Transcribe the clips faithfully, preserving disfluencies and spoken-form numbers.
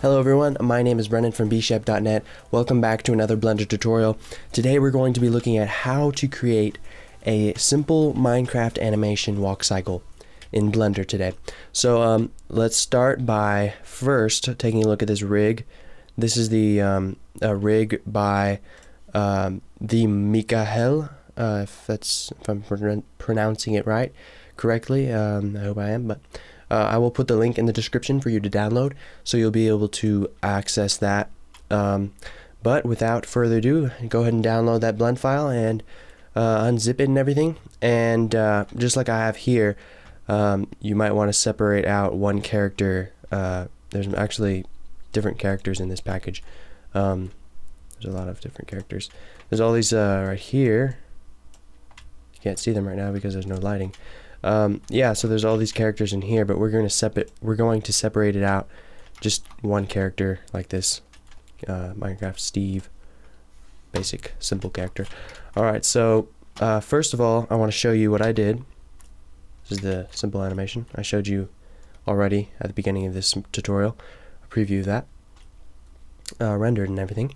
Hello everyone, my name is Brennan from b shep dot net. Welcome back to another Blender tutorial. Today we're going to be looking at how to create a simple Minecraft animation walk cycle in Blender today. So um, let's start by first taking a look at this rig. This is the um, a rig by um, the Michael, uh, if that's if I'm pr pronouncing it right correctly. Um, I hope I am, but. Uh, I will put the link in the description for you to download, so you'll be able to access that. Um, but without further ado, go ahead and download that blend file and uh, unzip it and everything. And uh, just like I have here, um, you might want to separate out one character. Uh, there's actually different characters in this package. Um, there's a lot of different characters. There's all these uh, right here. You can't see them right now because there's no lighting. Um, yeah, so there's all these characters in here, but we're going to separate. We're going to separate it out, just one character like this, uh, Minecraft Steve, basic, simple character. All right, so uh, first of all, I want to show you what I did. This is the simple animation I showed you already at the beginning of this tutorial. A preview of that, uh, rendered and everything.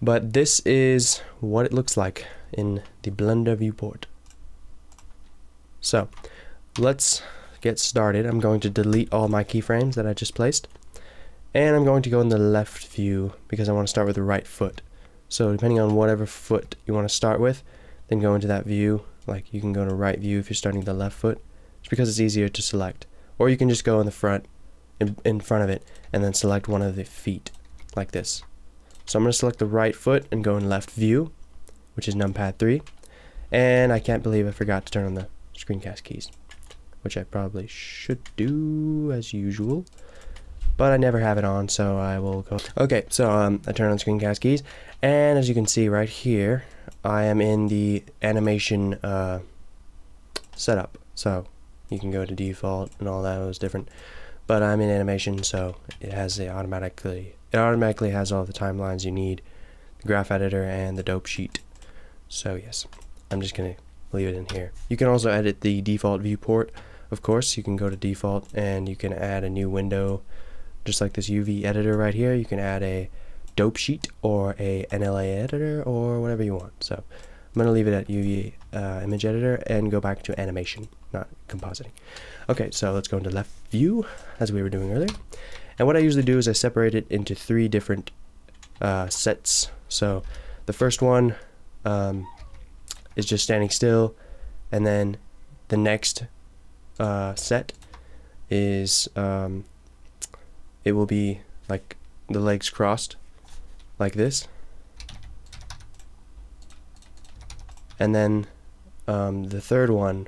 But this is what it looks like in the Blender viewport. So. Let's get started. I'm going to delete all my keyframes that I just placed, and I'm going to go in the left view because I want to start with the right foot. So depending on whatever foot you want to start with, then go into that view. Like, you can go to right view if you're starting the left foot, just because it's easier to select, or you can just go in the front in, in front of it and then select one of the feet like this. So I'm going to select the right foot and go in left view, which is numpad three, and I can't believe I forgot to turn on the screencast keys, which I probably should do as usual, but I never have it on, so I will go. Okay, so um, I turn on screencast keys, and as you can see right here, I am in the animation uh, setup. So you can go to default and all that was different, but I'm in animation, so it has it automatically. It automatically has all the timelines you need, the graph editor, and the dope sheet. So yes, I'm just gonna leave it in here. You can also edit the default viewport. Of course, you can go to default and you can add a new window, just like this U V editor right here. You can add a dope sheet or a N L A editor or whatever you want. So I'm going to leave it at U V uh, image editor and go back to animation, not compositing. Okay, so let's go into left view as we were doing earlier. And what I usually do is I separate it into three different uh, sets. So the first one um, is just standing still, and then the next Uh, set is um, it will be like the legs crossed like this, and then um, the third one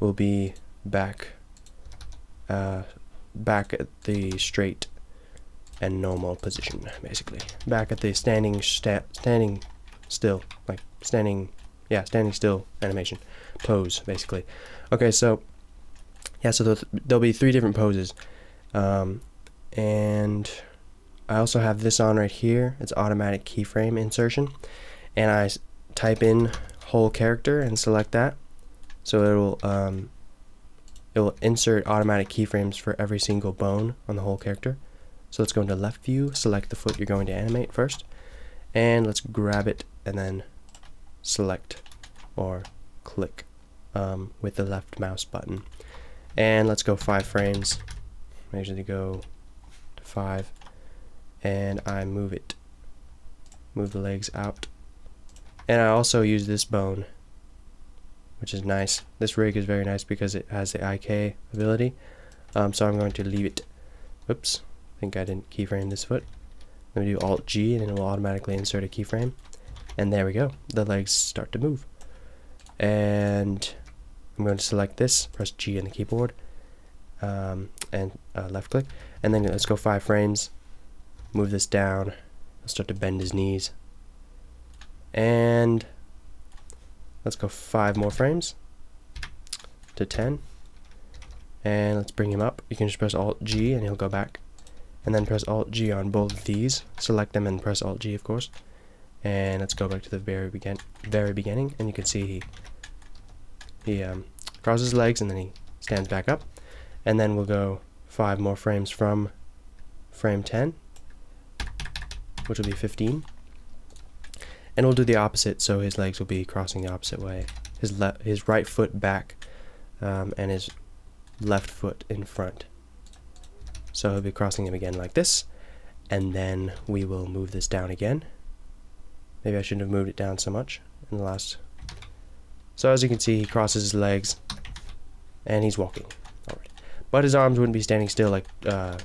will be back uh, back at the straight and normal position, basically back at the standing sta standing still like standing yeah standing still animation pose, basically. Okay, so yeah, so there'll be three different poses, um, and I also have this on right here. It's automatic keyframe insertion, and I type in whole character and select that, so it'll um, it'll insert automatic keyframes for every single bone on the whole character. So let's go into left view, select the foot you're going to animate first, and let's grab it and then select or click um, with the left mouse button. And let's go five frames. I usually go to five, and I move it, move the legs out. And I also use this bone, which is nice. This rig is very nice because it has the I K ability. Um, so I'm going to leave it. Whoops, I think I didn't keyframe this foot. Let me do Alt G, and it will automatically insert a keyframe. And there we go. The legs start to move. And I'm going to select this, press G on the keyboard, um, and uh, left click, and then let's go five frames, move this down, I'll start to bend his knees, and let's go five more frames to ten, and let's bring him up. You can just press Alt G and he'll go back, and then press Alt G on both of these, select them and press Alt G of course, and let's go back to the very begin very beginning, and you can see he he um, crosses his legs and then he stands back up, and then we'll go five more frames from frame ten, which will be fifteen, and we'll do the opposite, so his legs will be crossing the opposite way, his left his right foot back, um, and his left foot in front, so he'll be crossing him again like this. And then we will move this down again. Maybe I shouldn't have moved it down so much in the last. So as you can see, he crosses his legs and he's walking. All right, but his arms wouldn't be standing still like uh,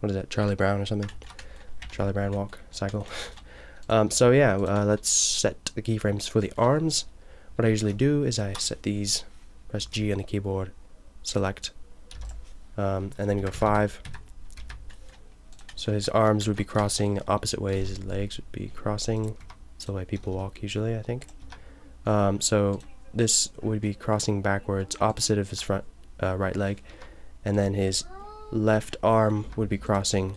what is that, Charlie Brown or something? Charlie Brown walk cycle. um, so yeah, uh, let's set the keyframes for the arms. What I usually do is I set these, press G on the keyboard, select, um, and then go five. So his arms would be crossing opposite ways, his legs would be crossing. It's the way people walk usually, I think. Um, so this would be crossing backwards, opposite of his front uh, right leg, and then his left arm would be crossing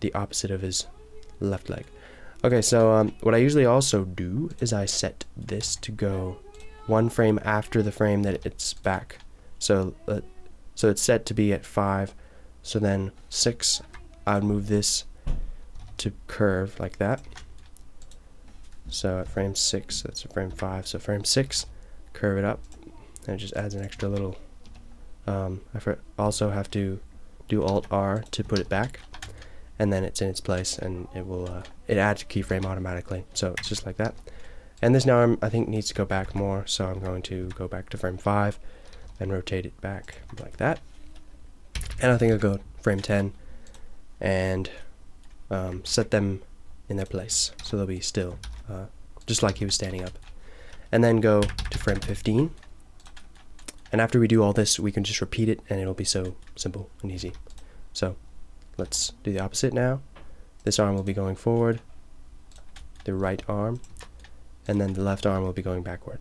the opposite of his left leg. Okay, so um, what I usually also do is I set this to go one frame after the frame that it's back. So uh, so it's set to be at five, so then six, I would move this to curve like that. So at frame six, that's frame five, so frame six, curve it up, and it just adds an extra little, um, I also have to do Alt R to put it back, and then it's in its place, and it will, uh, it adds a keyframe automatically, so it's just like that. And this now I'm, I think needs to go back more, so I'm going to go back to frame five, and rotate it back like that, and I think I'll go frame ten, and um, set them in their place, so they'll be still, uh, just like he was standing up, and then go to frame fifteen, and after we do all this, we can just repeat it, and it'll be so simple and easy. So let's do the opposite now. This arm will be going forward, the right arm, and then the left arm will be going backward,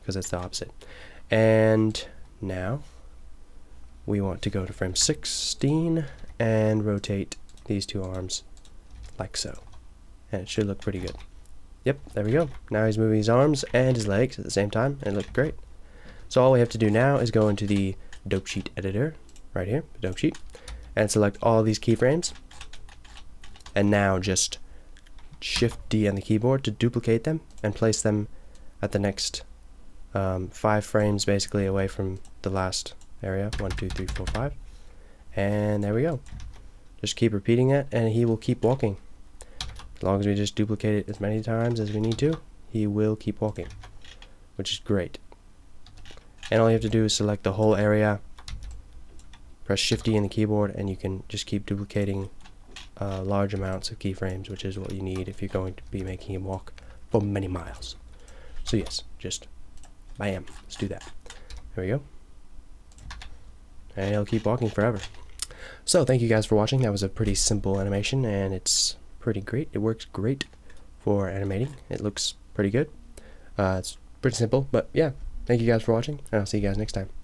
because that's the opposite. And now we want to go to frame sixteen and rotate these two arms like so, and it should look pretty good. Yep, there we go. Now he's moving his arms and his legs at the same time, and it looked great. So all we have to do now is go into the dope sheet editor right here, the dope sheet, and select all these keyframes, and now just shift D on the keyboard to duplicate them and place them at the next um, five frames basically away from the last area, one, two, three, four, five, and there we go. Just keep repeating it, and he will keep walking. As long as we just duplicate it as many times as we need to, he will keep walking, which is great. And all you have to do is select the whole area, press Shift D on the keyboard, and you can just keep duplicating uh, large amounts of keyframes, which is what you need if you're going to be making him walk for many miles. So yes, just bam, let's do that. There we go. And he'll keep walking forever. So thank you guys for watching. That was a pretty simple animation, and it's pretty great. It works great for animating. It looks pretty good. Uh, it's pretty simple, but yeah, thank you guys for watching, and I'll see you guys next time.